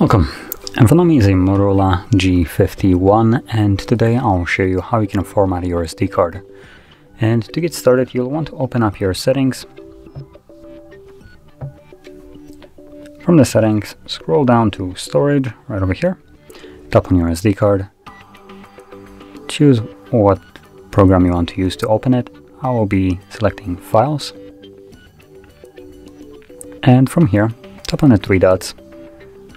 Welcome, in front of me is a Moto G51 and today I'll show you how you can format your SD card. And to get started, you'll want to open up your settings. From the settings, scroll down to storage right over here, tap on your SD card, choose what program you want to use to open it. I will be selecting files, and from here tap on the three dots,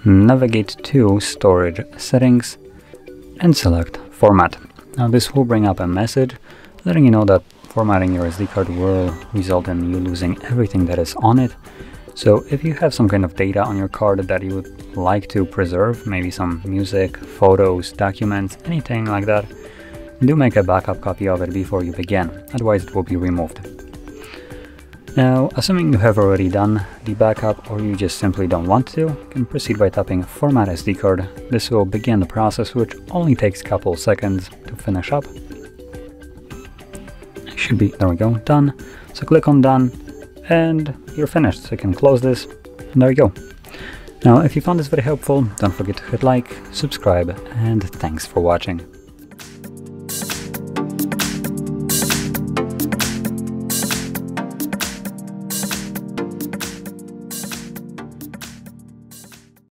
navigate to storage settings and select format. Now this will bring up a message letting you know that formatting your SD card will result in you losing everything that is on it. So if you have some kind of data on your card that you would like to preserve, maybe some music, photos, documents, anything like that, do make a backup copy of it before you begin, otherwise it will be removed. Now, assuming you have already done the backup or you just simply don't want to, you can proceed by tapping Format SD Card. This will begin the process, which only takes a couple seconds to finish up. It should be, there we go, done. So click on Done and you're finished. So you can close this and there you go. Now, if you found this very helpful, don't forget to hit like, subscribe, and thanks for watching.